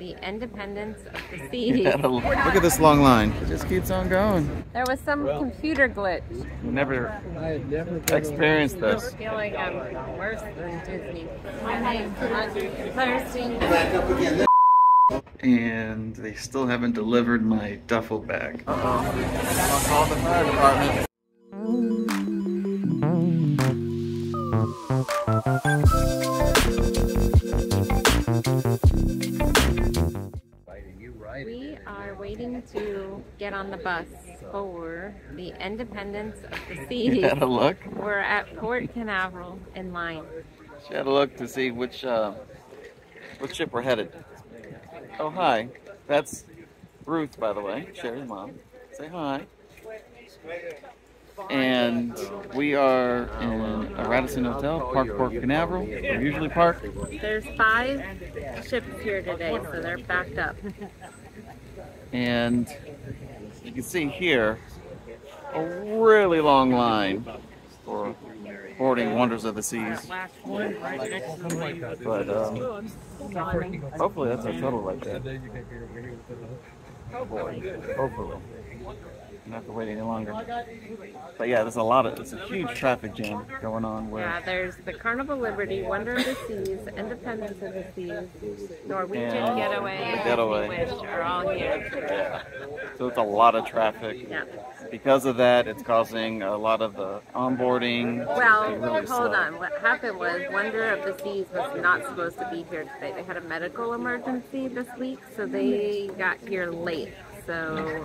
the Independence of the Seas. Look at this long line. It just keeps on going. There was some computer glitch. I never experienced this. I feel like I'm worse than Disney. I'm thirsty. And they still haven't delivered my duffel bag. Uh-oh. I'll call the fire department. We are waiting to get on the bus for the Independence of the Seas. You had a look? We're at Port Canaveral in line. She had a look to see which ship we're headed. Oh, hi. That's Ruth, by the way, Sherry's mom. Say hi. And we are in a Radisson Hotel, Port Canaveral. We're usually parked. There's 5 ships here today, so they're backed up. And you can see here a really long line for boarding Wonders of the Seas. But hopefully that's a total right there. Hopefully. Not have to wait any longer. But yeah, there's it's a huge traffic jam going on. Yeah, there's the Carnival Liberty, Wonder of the Seas, Independence of the Seas, Norwegian Getaway, and Wish are all here. Yeah. So it's a lot of traffic. Yeah. Because of that, it's causing a lot of the onboarding. Well, really hold on. What happened was Wonder of the Seas was not supposed to be here today. They had a medical emergency this week, so they got here late. So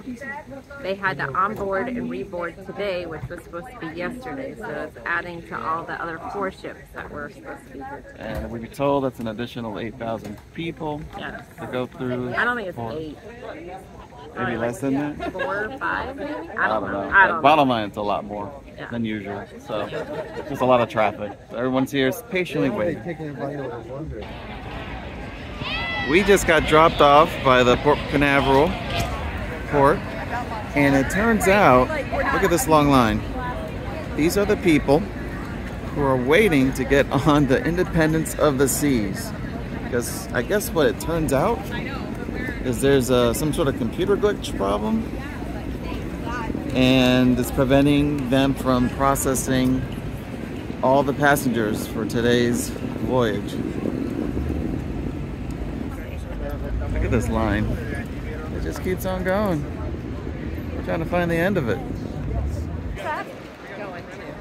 they had to onboard and reboard today, which was supposed to be yesterday. So it's adding to all the other 4 ships that were supposed to be here today. And we were told that's an additional 8,000 people to go through. I don't think it's 8. Maybe less than that? 4 or 5, maybe? I don't know. Bottom line, it's a lot more than usual. So there's a lot of traffic. So everyone's here patiently waiting. We just got dropped off by the Port Canaveral. And it turns out, look at this long line. These are the people who are waiting to get on the Independence of the Seas. Because I guess what it turns out is there's some sort of computer glitch problem, and it's preventing them from processing all the passengers for today's voyage. Look at this line. It just keeps on going. We're trying to find the end of it.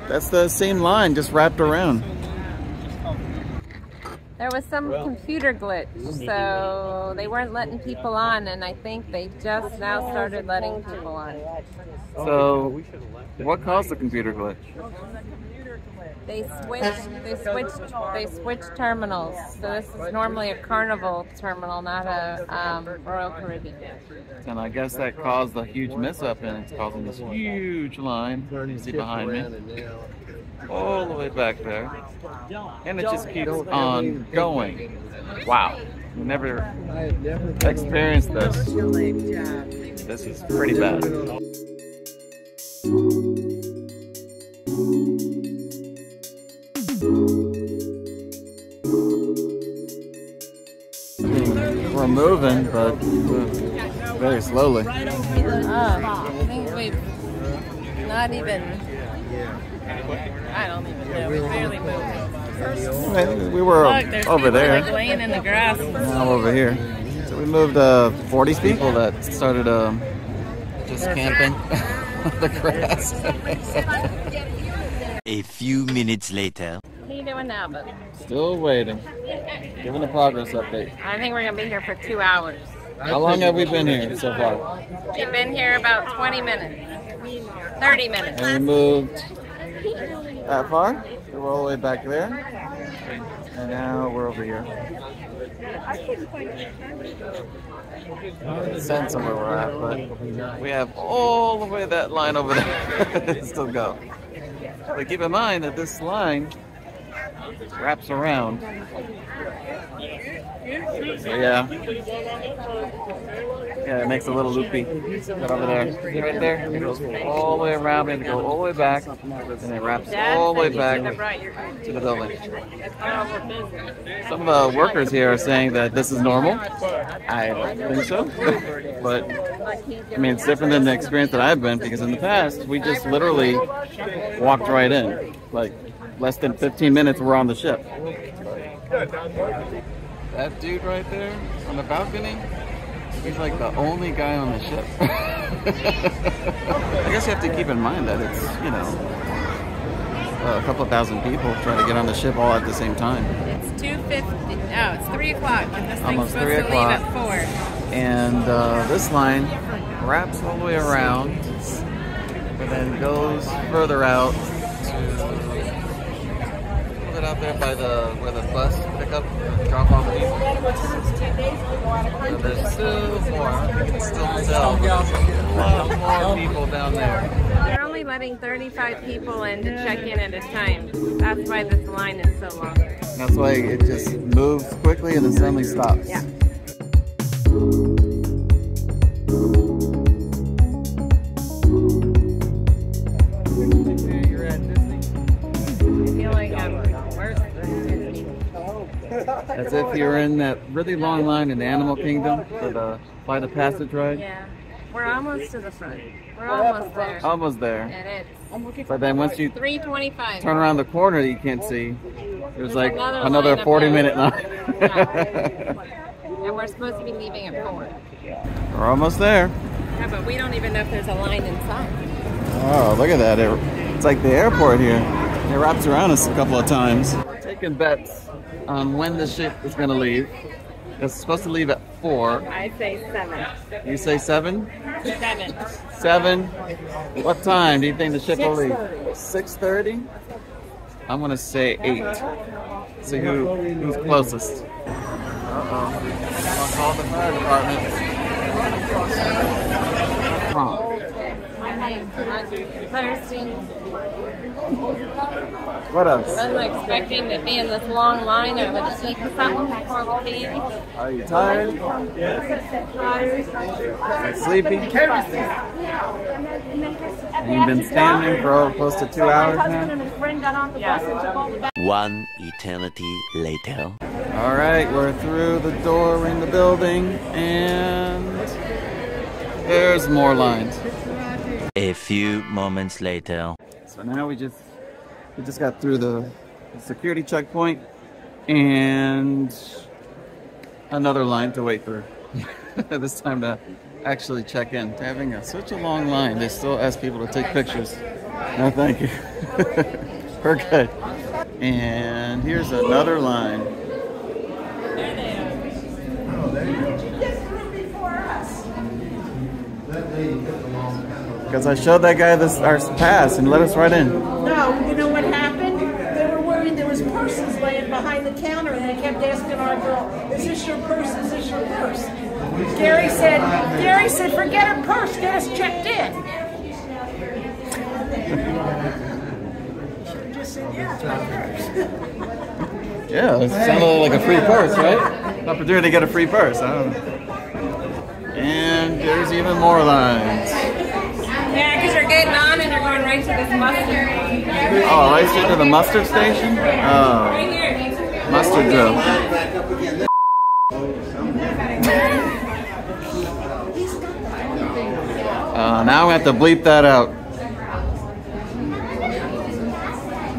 That's the same line, just wrapped around. There was some computer glitch, so they weren't letting people on, and I think they just now started letting people on. So, what caused the computer glitch? They switched terminals. So this is normally a Carnival terminal, not a Royal Caribbean. And I guess that caused a huge mess up, and it's causing this huge line. You see behind me, all the way back there, and it just keeps on going. Wow, never experienced this. This is pretty bad. We're moving, but very slowly. I think we've not even, I don't even know, we barely moved. We were over there. Like laying in the grass. Now over here. So we moved 40 people that started just camping on the grass. A few minutes later. What are you doing now, buddy? Still waiting. Giving a progress update. I think we're going to be here for 2 hours. How long have we been here so far? We've been here about 20 minutes. 30 minutes. And we moved that far. So we're all the way back there. And now we're over here. It depends somewhere we're at, but we have all the way that line over there to still go. But keep in mind that this line wraps around Yeah. Yeah, it makes a little loopy over there. See right there? It goes all the way around and go all the way back, and it wraps all the way back to the building. Some of the workers here are saying that this is normal. I don't think so, but I mean, it's different than the experience that I've been, because in the past we just literally walked right in. Like less than 15 minutes, we're on the ship. That dude right there on the balcony, he's like the only guy on the ship. I guess you have to keep in mind that it's, you know, a couple thousand people trying to get on the ship all at the same time. It's 2:50. No, it's 3 o'clock. Almost 3 o'clock. Leave at 4. And this line wraps all the way around and then goes further out to out there by the where the bus pickup drop off people. So there's still more. I can still tell. A lot more people down there. They're only letting 35 people in to check in at a time. That's why this line is so long. That's why it just moves quickly and then suddenly stops. Yeah. As if you're in that really long line in the Animal Kingdom for the Flight of Passage ride. Yeah, we're almost to the front. We're almost there. Almost there. And it's. But then once you 3:25. Turn around the corner, that you can't see. There's like another 40-minute line. And we're supposed to be leaving at 4. We're almost there. Yeah, but we don't even know if there's a line inside. Oh, look at that! It's like the airport here. It wraps around us a couple of times. Taking bets on when the ship is going to leave. It's supposed to leave at 4. I say 7. You say 7? 7. 7. What time do you think the ship will leave? 6:30? I'm going to say 8. See who's closest. Uh-oh. I'll call the fire department. Wrong. What else? I wasn't expecting to be in this long line. I would just eat something before we'll leave. Are you tired? Yes. Sleepy? You've been standing for close to 2 hours now? 1 eternity later. Alright, we're through the door, we're in the building, and there's more lines. A few moments later. So now we just got through the security checkpoint and another line to wait through. This time to actually check in. Having such a long line, they still ask people to take pictures. No, thank you. We're good. And here's another line. Oh, there you go. She just threw me for us. That lady took the long time. Because I showed that guy our pass and let us right in. No, you know what happened? They were worried there was purses laying behind the counter, and they kept asking our girl, "Is this your purse? Is this your purse?" Gary said, "Forget her purse. Get us checked in." She just said, "Yeah, it's my purse." Yeah, it sounded like a free purse, right? Opportunity to get a free purse. I don't know. And there's even more lines. Yeah, because you're getting on and you're going right to this mustard. Oh, right straight to the mustard station? Oh. Right here. Mustard drill. Now we have to bleep that out.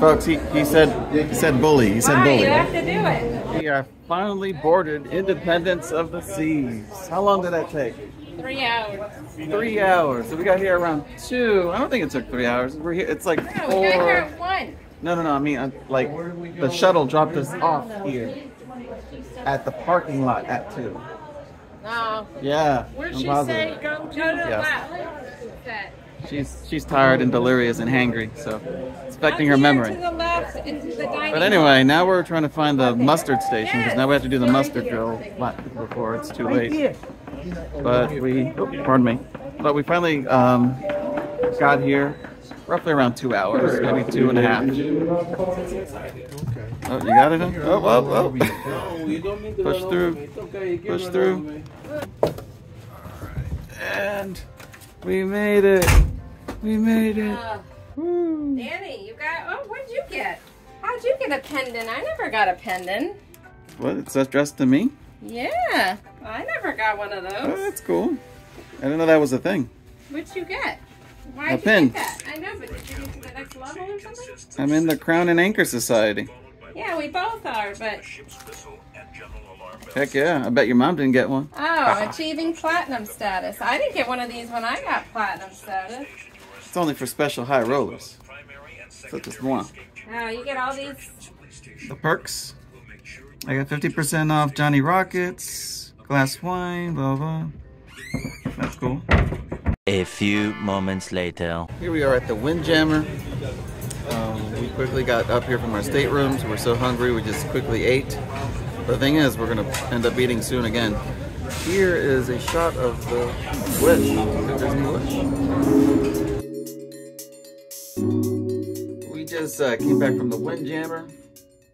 Folks, he said bully. He said bully. You have to do it. We are finally boarded Independence of the Seas. How long did that take? 3 hours. 3 hours. So we got here around 2. I don't think it took 3 hours. We're here. It's like 4. No, we got here at 1. No. I mean, like the shuttle dropped us off here at the parking lot at 2. No. Yeah. Where'd she say go to the left? She's tired and delirious and hangry, so it's affecting her memory. To the left, into the dining but anyway, now we're trying to find the mustard station because now we have to do the mustard drill before it's too late. But we, pardon me, but we finally got here roughly around 2 hours, maybe 2.5. Oh, you got it? Huh? Oh, oh, oh. No, you don't need to push through. It's okay. You can push through. All right. And we made it. We made it. Woo. Danny, you got, oh, what did you get? How'd you get a pendant? I never got a pendant. What? It's addressed to me? Yeah. I never got one of those. Oh, that's cool. I didn't know that was a thing. What'd you get? Why'd you get that? I know, but did you get to the next level or something? I'm in the Crown and Anchor Society. Yeah, we both are, but... Heck yeah, I bet your mom didn't get one. Oh, achieving platinum status. I didn't get one of these when I got platinum status. It's only for special high rollers. Such as one. Oh, you get all these... The perks. I got 50% off Johnny Rockets, glass wine, blah, blah. That's cool. A few moments later. Here we are at the Windjammer. We quickly got up here from our staterooms. We're so hungry, we just quickly ate. The thing is, we're gonna end up eating soon again. Here is a shot of the wish. We just came back from the Windjammer,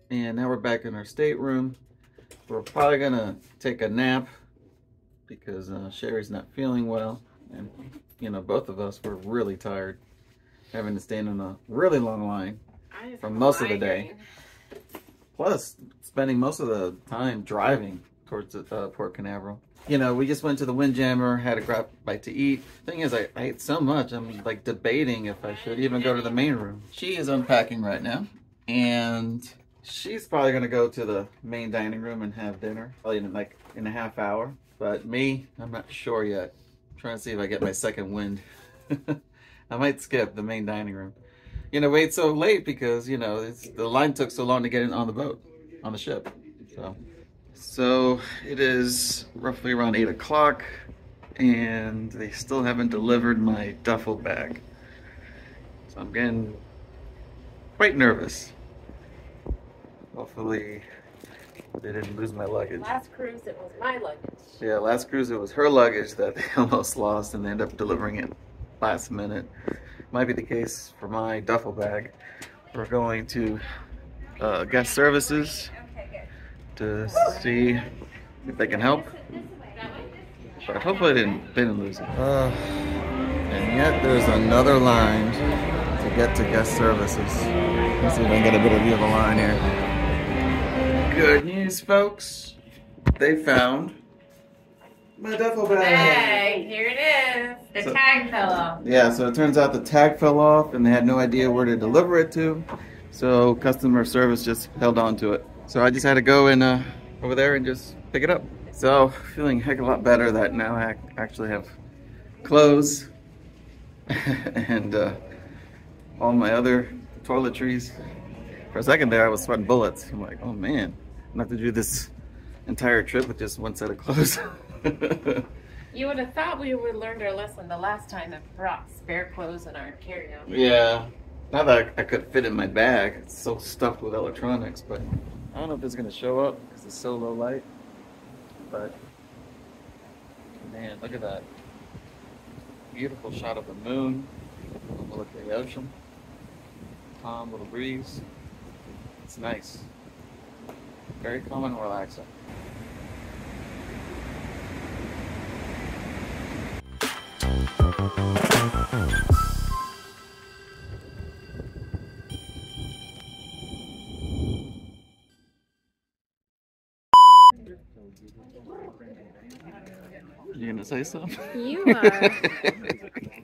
and now we're back in our stateroom. We're probably gonna take a nap because Sherry's not feeling well, and you know, both of us were really tired, having to stand in a really long line for most of the day. Plus, spending most of the time driving towards Port Canaveral. You know, we just went to the Windjammer, had a grab bite to eat. Thing is, I ate so much, I'm like debating if I should even go to the main room. She is unpacking right now, and she's probably gonna go to the main dining room and have dinner, probably in like in a half hour. But me, I'm not sure yet. I'm trying to see if I get my second wind. I might skip the main dining room. You know, we ate so late because, you know, the line took so long to get in on the boat, on the ship. So it is roughly around 8 o'clock, and they still haven't delivered my duffel bag. So I'm getting quite nervous. Hopefully they didn't lose my luggage. Last cruise, it was my luggage. Yeah, last cruise, it was her luggage that they almost lost, and they ended up delivering it last minute. Might be the case for my duffel bag. We're going to guest services to see if they can help, but hopefully they didn't lose it. And yet there's another line to get to guest services. Let's see if I can get a better view of the line here. Good news, folks, they found my duffel bag. Hey, here it is. The tag fell off. Yeah, so it turns out the tag fell off and they had no idea where to deliver it to. So customer service just held on to it. So I just had to go in over there and just pick it up. So feeling a heck of a lot better that now I actually have clothes and all my other toiletries. For a second there I was sweating bullets. I'm like, oh man, I'm gonna have to do this entire trip with just one set of clothes. You would have thought we would have learned our lesson the last time that brought spare clothes in our carry-on. Yeah, not that I could fit in my bag. It's so stuffed with electronics, but I don't know if it's going to show up because it's so low light. But, man, look at that. Beautiful shot of the moon. We'll look at the ocean. Calm little breeze. It's nice. Very calm and relaxing. You gonna say something? You are.